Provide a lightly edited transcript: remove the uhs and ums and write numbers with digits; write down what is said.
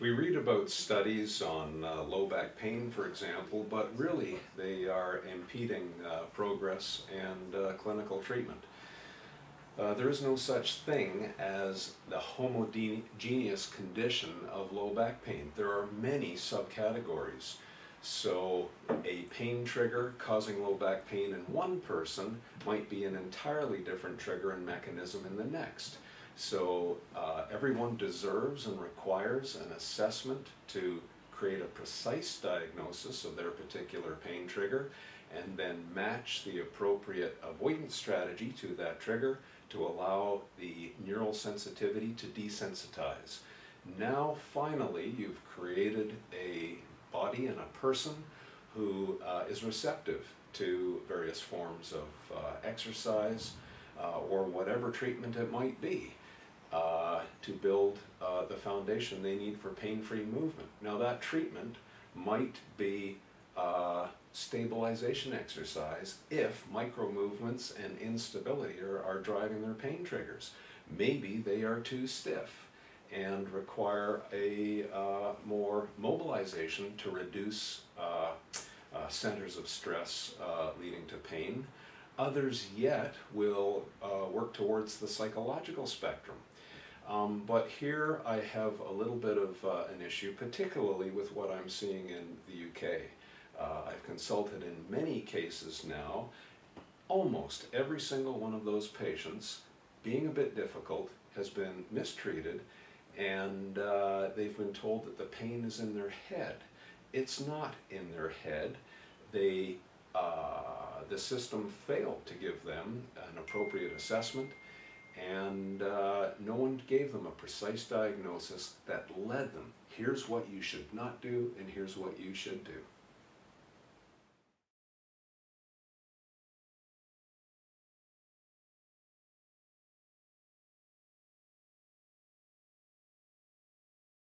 We read about studies on low back pain, for example, but really they are impeding progress and clinical treatment. There is no such thing as the homogeneous condition of low back pain. There are many subcategories. So a pain trigger causing low back pain in one person might be an entirely different trigger and mechanism in the next. So everyone deserves and requires an assessment to create a precise diagnosis of their particular pain trigger and then match the appropriate avoidance strategy to that trigger to allow the neural sensitivity to desensitize. Now finally you've created a body and a person who is receptive to various forms of exercise or whatever treatment it might be to build the foundation they need for pain-free movement. Now that treatment might be stabilization exercise if micro movements and instability are driving their pain triggers. Maybe they are too stiff and require a more mobilization to reduce centers of stress leading to pain. Others yet will work towards the psychological spectrum. But here I have a little bit of an issue, particularly with what I'm seeing in the UK. I've consulted in many cases now. Almost every single one of those patients, being a bit difficult, has been mistreated, and they've been told that the pain is in their head. It's not in their head. The system failed to give them an appropriate assessment, and no one gave them a precise diagnosis that led them. Here's what you should not do, and here's what you should do.